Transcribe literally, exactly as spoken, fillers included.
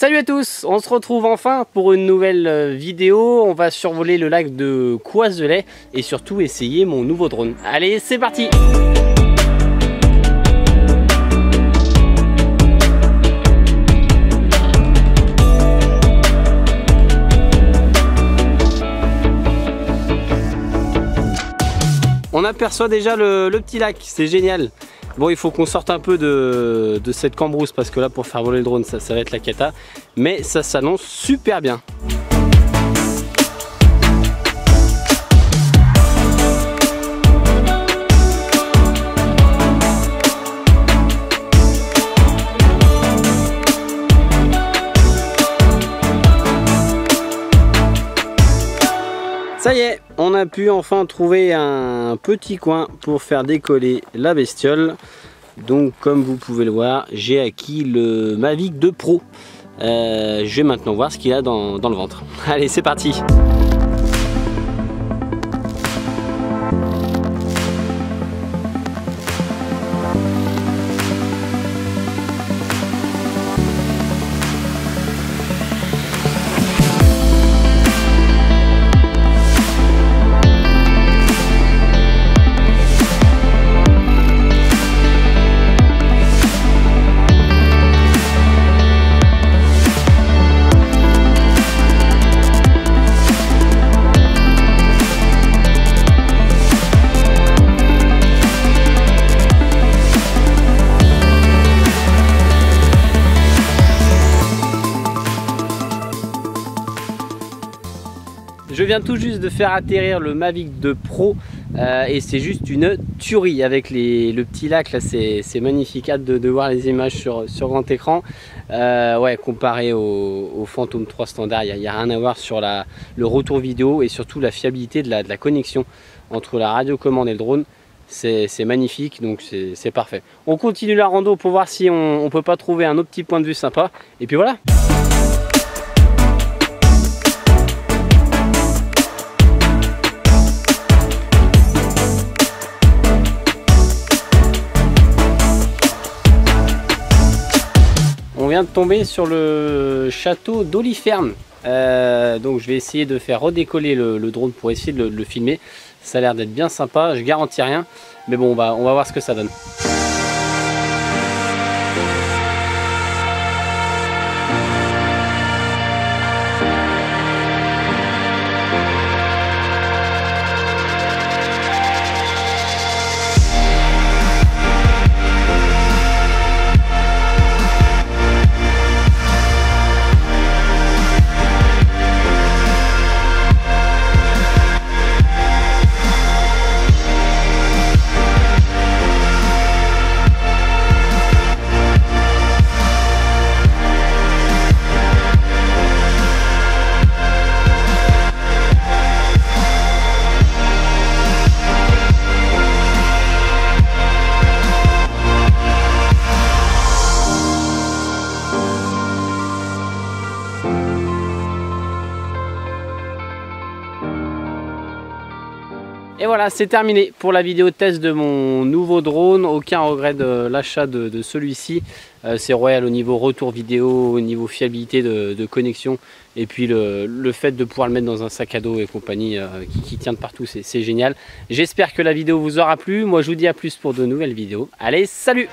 Salut à tous, on se retrouve enfin pour une nouvelle vidéo. On va survoler le lac de Coiselet et surtout essayer mon nouveau drone. Allez, c'est parti! On aperçoit déjà le, le petit lac, c'est génial. Bon, il faut qu'on sorte un peu de, de cette cambrousse parce que là, pour faire voler le drone, ça, ça va être la cata. Mais ça s'annonce super bien. Ça y est, on a pu enfin trouver un petit coin pour faire décoller la bestiole. Donc comme vous pouvez le voir, j'ai acquis le Mavic deux Pro. Euh, je vais maintenant voir ce qu'il a dans, dans le ventre. Allez, c'est parti! Je viens tout juste de faire atterrir le Mavic deux Pro euh, et c'est juste une tuerie avec les, le petit lac là, c'est magnifique, hâte de, de voir les images sur, sur grand écran. Euh, ouais, comparé au, au Phantom trois standard, il n'y a, a rien à voir sur la, le retour vidéo et surtout la fiabilité de la, de la connexion entre la radiocommande et le drone. C'est magnifique, donc c'est parfait. On continue la rando pour voir si on ne peut pas trouver un autre petit point de vue sympa et puis voilà. On vient de tomber sur le château d'Oliferne, euh, donc je vais essayer de faire redécoller le, le drone pour essayer de le, de le filmer. Ça a l'air d'être bien sympa, je garantis rien, mais bon, on va, on va voir ce que ça donne. Et voilà, c'est terminé pour la vidéo test de mon nouveau drone. Aucun regret de l'achat de, de celui-ci. Euh, c'est royal au niveau retour vidéo, au niveau fiabilité de, de connexion. Et puis le, le fait de pouvoir le mettre dans un sac à dos et compagnie euh, qui, qui tient de partout, c'est génial. J'espère que la vidéo vous aura plu. Moi, je vous dis à plus pour de nouvelles vidéos. Allez, salut!